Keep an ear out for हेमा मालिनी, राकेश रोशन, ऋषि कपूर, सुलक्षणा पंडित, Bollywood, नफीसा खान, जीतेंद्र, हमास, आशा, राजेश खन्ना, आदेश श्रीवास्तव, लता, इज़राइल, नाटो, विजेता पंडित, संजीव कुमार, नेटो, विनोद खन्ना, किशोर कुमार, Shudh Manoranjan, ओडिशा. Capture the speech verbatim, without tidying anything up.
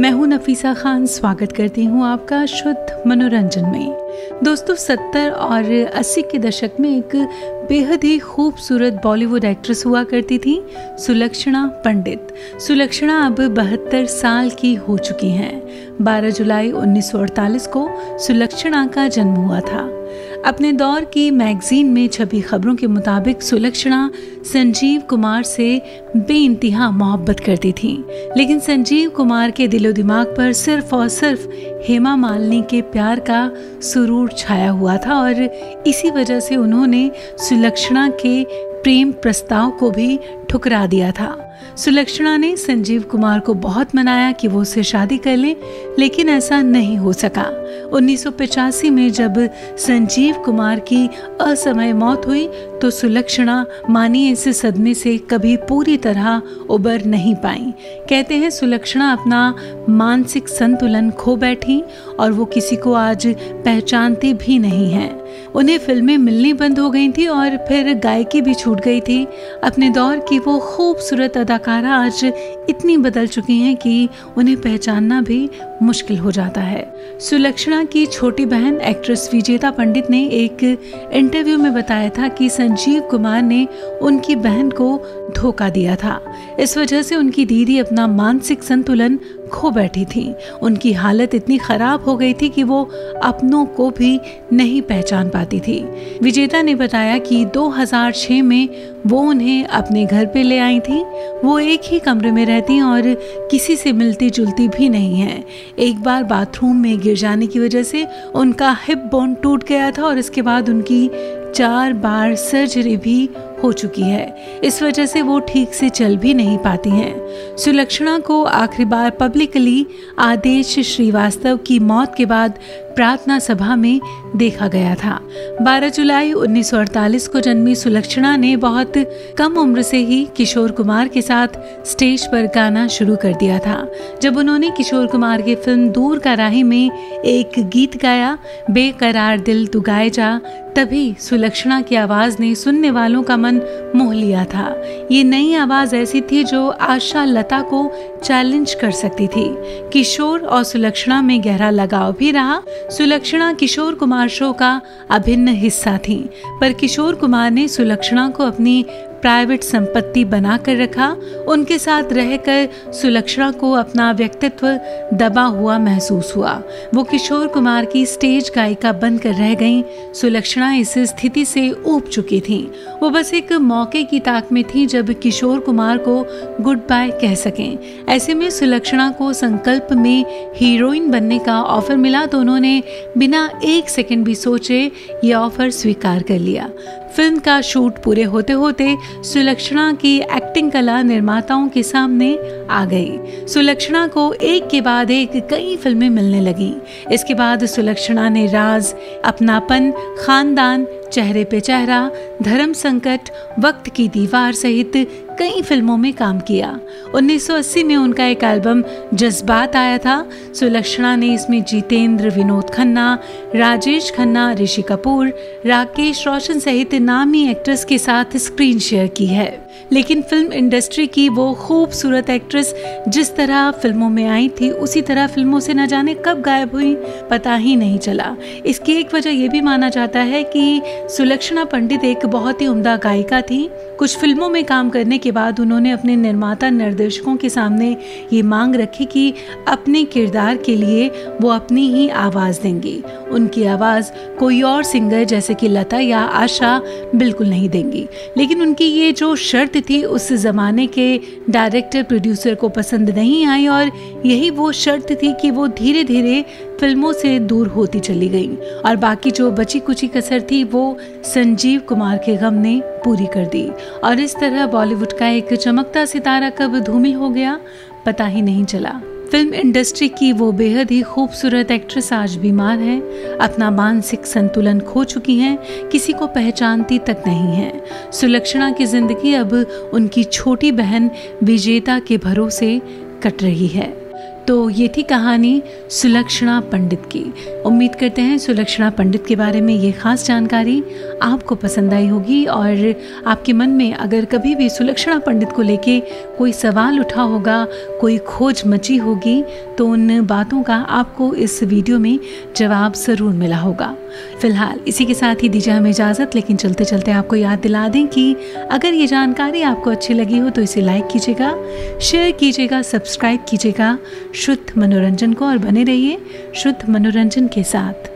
मैं हूं नफीसा खान, स्वागत करती हूं आपका शुद्ध मनोरंजन में। दोस्तों, सत्तर और अस्सी के दशक में एक बेहद ही खूबसूरत बॉलीवुड एक्ट्रेस हुआ करती थी सुलक्षणा पंडित। सुलक्षणा अब बहत्तर साल की हो चुकी हैं। बारह जुलाई उन्नीस सौ अड़तालीस को सुलक्षणा का जन्म हुआ था। अपने दौर की मैगजीन में छपी खबरों के मुताबिक सुलक्षणा संजीव कुमार से बेइंतहा मोहब्बत करती थीं, लेकिन संजीव कुमार के दिलो दिमाग पर सिर्फ और सिर्फ हेमा मालिनी के प्यार का सुरूर छाया हुआ था और इसी वजह से उन्होंने सुलक्षणा के प्रेम प्रस्ताव को भी ठुकरा दिया था। सुलक्षणा ने संजीव कुमार को बहुत मनाया कि वो उससे शादी कर ले, लेकिन ऐसा नहीं हो सका। उन्नीस सौ पचासी में जब संजीव कुमार की असमय मौत हुई तो सुलक्षणा मानिए इस सदमे से कभी पूरी तरह उबर नहीं पाई। कहते हैं सुलक्षणा अपना मानसिक संतुलन खो बैठी और वो किसी को आज पहचानती भी नहीं है। उन्हें फिल्में मिलनी बंद हो गई थी और फिर गायकी भी छूट गई थी। अपने दौर की वो खूबसूरत अदाकारा आज इतनी बदल चुकी हैं कि उन्हें पहचानना भी मुश्किल हो जाता है। सुलक्षणा की छोटी बहन एक्ट्रेस विजेता पंडित ने एक इंटरव्यू में बताया था कि संजीव कुमार ने उनकी बहन को धोखा दिया था। इस वजह से उनकी दीदी अपना मानसिक संतुलन खो बैठी थी। उनकी हालत इतनी खराब हो गई थी कि वो अपनों को भी नहीं पहचान पाती थी। विजेता ने बताया कि दो हज़ार छह में वो उन्हें अपने घर पे ले आई थी। वो एक ही कमरे में रहती और किसी से मिलती जुलती भी नहीं है। एक बार बाथरूम में गिर जाने की वजह से उनका हिप बोन टूट गया था और इसके बाद उनकी चार बार सर्जरी भी हो चुकी है। इस वजह से वो ठीक से चल भी नहीं पाती हैं। सुलक्षणा को आखिरी बार पब्लिकली आदेश श्रीवास्तव की मौत के बाद प्रार्थना सभा में देखा गया था। बारह जुलाई उन्नीस सौ अड़तालीस को जन्मी सुलक्षणा ने बहुत कम उम्र से ही किशोर कुमार के साथ स्टेज पर गाना शुरू कर दिया था। जब उन्होंने किशोर कुमार की फिल्म दूर का राही में एक गीत गाया, बेकरार दिल तू गाए जा, तभी सुलक्षणा की आवाज़ ने सुनने वालों का मन मोह लिया था। ये नई आवाज़ ऐसी थी जो आशा लता को चैलेंज कर सकती थी। किशोर और सुलक्षणा में गहरा लगाव भी रहा। सुलक्षणा किशोर कुमार शो का अभिन्न हिस्सा थी, पर किशोर कुमार ने सुलक्षणा को अपनी प्राइवेट संपत्ति बना कर रखा। उनके साथ रहकर सुलक्षणा को अपना व्यक्तित्व दबा हुआ महसूस हुआ। वो किशोर कुमार की स्टेज गायिका बनकर रह गईं। सुलक्षणा इस स्थिति से ऊब चुकी थीं। वो बस एक मौके की ताक में थीं जब किशोर कुमार को गुड बाय कह सकें। ऐसे में सुलक्षणा को संकल्प में हीरोइन बनने का ऑफर मिला तो उन्होंने बिना एक सेकेंड भी सोचे ये ऑफर स्वीकार कर लिया। फिल्म का शूट पूरे होते होते सुलक्षणा की एक्टिंग कला निर्माताओं के सामने आ गई। सुलक्षणा को एक के बाद एक कई फिल्में मिलने लगीं। इसके बाद सुलक्षणा ने राज, अपनापन, खानदान, चेहरे पे चेहरा, धर्म संकट, वक्त की दीवार सहित कई फिल्मों में काम किया। उन्नीस सौ अस्सी में उनका एक एल्बम जज्बात आया था। सुलक्षणा ने इसमें जीतेंद्र, विनोद खन्ना, राजेश खन्ना, ऋषि कपूर, राकेश रोशन सहित नामी एक्ट्रेस के साथ स्क्रीन शेयर की है। लेकिन फिल्म इंडस्ट्री की वो खूबसूरत एक्ट्रेस जिस तरह फिल्मों में आई थी उसी तरह फिल्मों से न जाने कब गायब हुई, पता ही नहीं चला। इसकी एक वजह यह भी माना जाता है कि सुलक्षणा पंडित एक बहुत ही उम्दा गायिका थी। कुछ फिल्मों में काम करने के बाद उन्होंने अपने निर्माता निर्देशकों के सामने ये मांग रखी कि अपने किरदार के लिए वो अपनी ही आवाज़ देंगी। उनकी आवाज़ कोई और सिंगर जैसे कि लता या आशा बिल्कुल नहीं देंगी। लेकिन उनकी ये जो शर्त थी उस ज़माने के डायरेक्टर प्रोड्यूसर को पसंद नहीं आई और यही वो शर्त थी कि वो धीरे धीरे फिल्मों से दूर होती चली गईं और बाकी जो बची कुची कसर थी वो संजीव कुमार के गम ने पूरी कर दी। और इस तरह बॉलीवुड का एक चमकता सितारा कब धूमिल हो गया, पता ही नहीं चला। फिल्म इंडस्ट्री की वो बेहद ही खूबसूरत एक्ट्रेस आज बीमार हैं, अपना मानसिक संतुलन खो चुकी हैं, किसी को पहचानती तक नहीं हैं। सुलक्षणा की ज़िंदगी अब उनकी छोटी बहन विजेता के भरोसे कट रही है। तो ये थी कहानी सुलक्षणा पंडित की। उम्मीद करते हैं सुलक्षणा पंडित के बारे में ये ख़ास जानकारी आपको पसंद आई होगी, और आपके मन में अगर कभी भी सुलक्षणा पंडित को लेके कोई सवाल उठा होगा, कोई खोज मची होगी, तो उन बातों का आपको इस वीडियो में जवाब ज़रूर मिला होगा। फ़िलहाल इसी के साथ ही दीजिए हमें इजाज़त, लेकिन चलते चलते आपको याद दिला दें कि अगर ये जानकारी आपको अच्छी लगी हो तो इसे लाइक कीजिएगा, शेयर कीजिएगा, सब्सक्राइब कीजिएगा शुद्ध मनोरंजन को, और बने रहिए शुद्ध मनोरंजन के साथ।